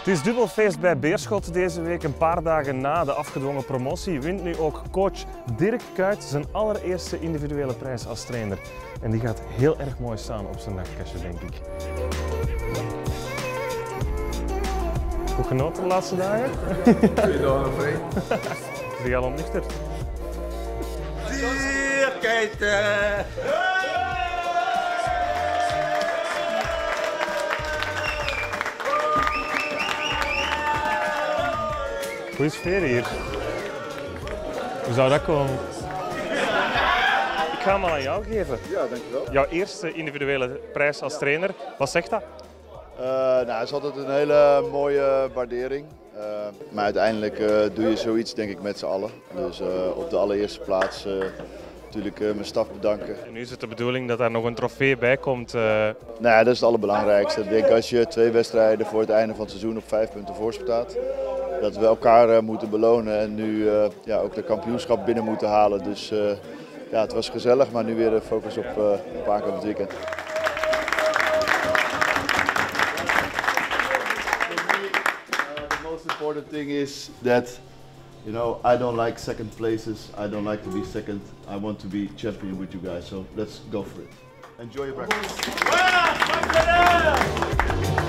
Het is dubbelfeest bij Beerschot deze week. Een paar dagen na de afgedwongen promotie wint nu ook coach Dirk Kuyt zijn allereerste individuele prijs als trainer. En die gaat heel erg mooi staan op zijn nachtkastje, denk ik. Goed genoten de laatste dagen? 2 dagen of 3. Is die al ontnuchterd? Dirk Kuyt! Goeie sfeer hier. Hoe zou dat komen? Ik ga hem al aan jou geven. Ja, dankjewel. Jouw eerste individuele prijs als trainer. Wat zegt dat? Nou, het is altijd een hele mooie waardering. Maar uiteindelijk doe je zoiets, denk ik, met z'n allen. Dus op de allereerste plaats natuurlijk mijn staf bedanken. En nu is het de bedoeling dat daar nog een trofee bij komt? Nou ja, dat is het allerbelangrijkste. Ik denk als je 2 wedstrijden voor het einde van het seizoen op 5 punten voorstaat, dat we elkaar moeten belonen en nu ja, ook de kampioenschap binnen moeten halen. Dus ja, het was gezellig, maar nu weer de focus op een paar keer op het weekend. The most important thing is that, you know, I don't like second places. I don't like to be second. I want to be champion with you guys. So let's go for it. Enjoy your breakfast.